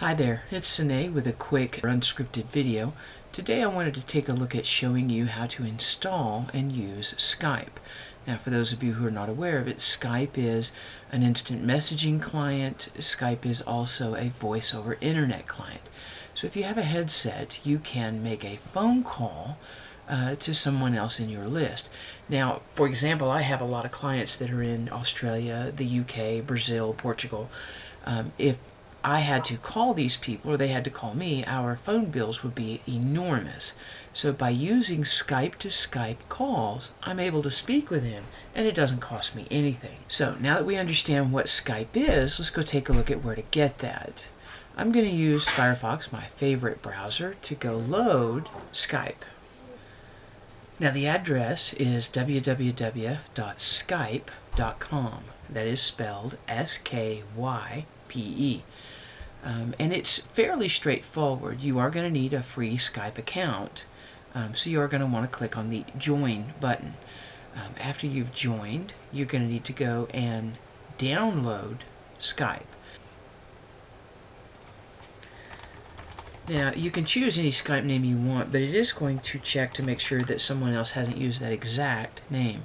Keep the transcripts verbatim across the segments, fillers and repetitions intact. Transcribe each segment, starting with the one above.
Hi there, it's Cenay with a quick unscripted video. Today I wanted to take a look at showing you how to install and use Skype. Now for those of you who are not aware of it, Skype is an instant messaging client. Skype is also a voice over internet client. So if you have a headset, you can make a phone call Uh, to someone else in your list. Now, for example, I have a lot of clients that are in Australia, the U K, Brazil, Portugal. Um, if I had to call these people, or they had to call me, our phone bills would be enormous. So by using Skype to Skype calls, I'm able to speak with them, and it doesn't cost me anything. So now that we understand what Skype is, let's go take a look at where to get that. I'm going to use Firefox, my favorite browser, to go load Skype. Now the address is w w w dot skype dot com. That is spelled S K Y P E. Um, and it's fairly straightforward. You are going to need a free Skype account. Um, so you are going to want to click on the Join button. Um, after you've joined, you're going to need to go and download Skype. Now, you can choose any Skype name you want, but it is going to check to make sure that someone else hasn't used that exact name.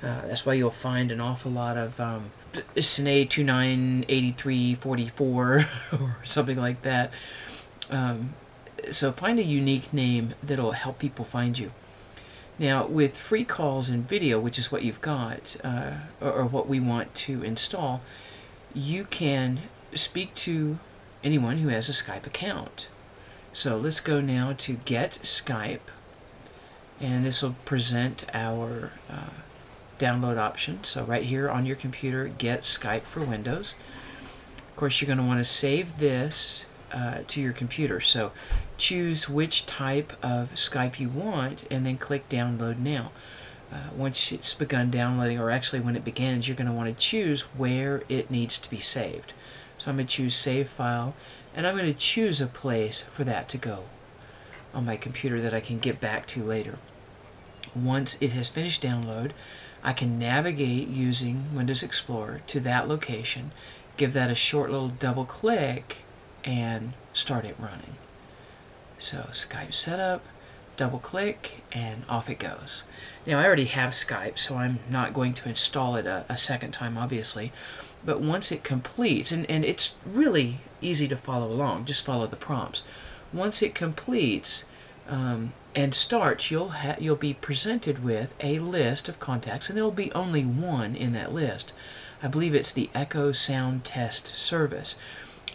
Uh, that's why you'll find an awful lot of um, Cenay two nine eight three four four or something like that. Um, so find a unique name that'll help people find you. Now, with free calls and video, which is what you've got, uh, or, or what we want to install, you can speak to anyone who has a Skype account. So let's go now to Get Skype, and this will present our uh, download option. So right here on your computer, Get Skype for Windows. Of course, you're going to want to save this uh, to your computer. So choose which type of Skype you want, and then click Download Now. Uh, once it's begun downloading, or actually when it begins, you're going to want to choose where it needs to be saved. So I'm going to choose Save File, and I'm going to choose a place for that to go on my computer that I can get back to later. Once it has finished download, I can navigate using Windows Explorer to that location, give that a short little double click, and start it running. So Skype setup, double click, and off it goes. Now I already have Skype, so I'm not going to install it a, a second time, obviously. But once it completes, and, and it's really easy to follow along, just follow the prompts. Once it completes um, and starts, you'll, ha you'll be presented with a list of contacts, and there will be only one in that list. I believe it's the Echo Sound Test Service.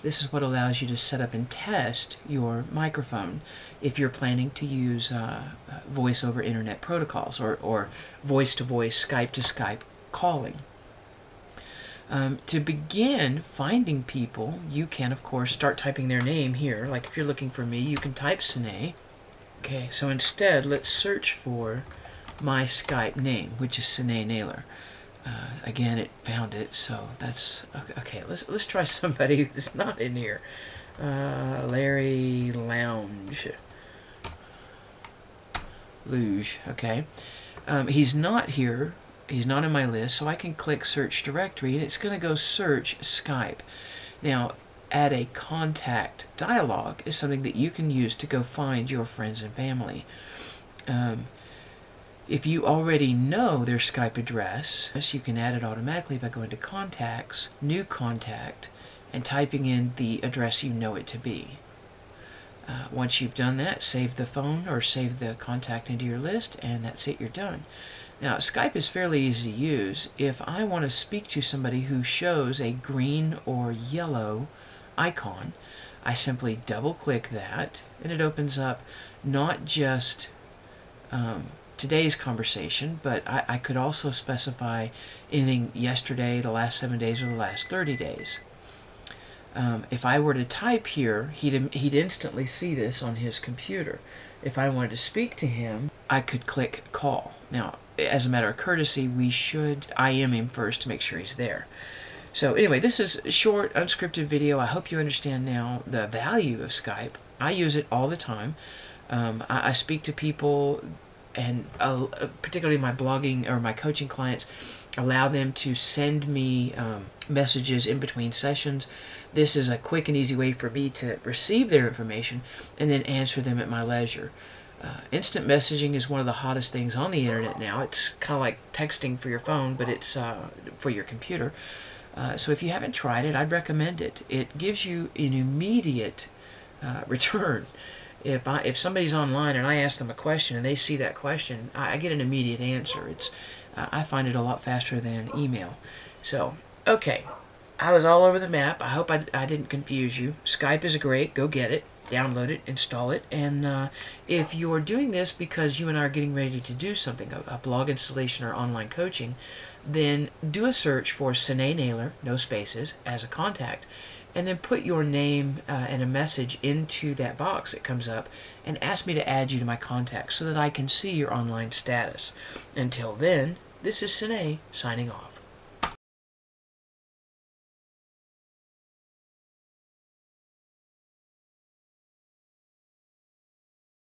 This is what allows you to set up and test your microphone if you're planning to use uh, voice over internet protocols, or, or voice-to-voice, Skype-to-Skype calling. Um, to begin finding people, you can, of course, start typing their name here. Like if you're looking for me, you can type Cenay. Okay, so instead, let's search for my Skype name, which is Cenay Nailor. Uh, again, it found it, so that's okay. Let's let's try somebody who's not in here. Uh, Larry Lounge, Luge. Okay, um, he's not here. He's not in my list, so I can click Search Directory, and it's going to go search Skype. Now, add a contact dialog is something that you can use to go find your friends and family. Um, if you already know their Skype address, you can add it automatically by going to Contacts, New Contact, and typing in the address you know it to be. Uh, once you've done that, save the phone or save the contact into your list, and that's it, you're done. Now, Skype is fairly easy to use. If I want to speak to somebody who shows a green or yellow icon, I simply double-click that, and it opens up not just um, today's conversation, but I, I could also specify anything yesterday, the last seven days, or the last thirty days. Um, if I were to type here, he'd, he'd instantly see this on his computer. If I wanted to speak to him, I could click Call. Now, as a matter of courtesy, we should I M him first to make sure he's there. So anyway, this is a short, unscripted video. I hope you understand now the value of Skype. I use it all the time. Um, I, I speak to people and uh, particularly my blogging or my coaching clients, allow them to send me um, messages in between sessions. This is a quick and easy way for me to receive their information and then answer them at my leisure. Uh, instant messaging is one of the hottest things on the internet now. It's kind of like texting for your phone, but it's uh, for your computer. Uh, so if you haven't tried it, I'd recommend it. It gives you an immediate uh, return. If I, if somebody's online and I ask them a question and they see that question, I, I get an immediate answer. It's uh, I find it a lot faster than email. So, okay. I was all over the map. I hope I, I didn't confuse you. Skype is great. Go get it. Download it. Install it. And uh, if you're doing this because you and I are getting ready to do something, a, a blog installation or online coaching, then do a search for Cenay Nailor, no spaces, as a contact. And then put your name uh, and a message into that box that comes up and ask me to add you to my contacts so that I can see your online status. Until then, this is Cenay signing off.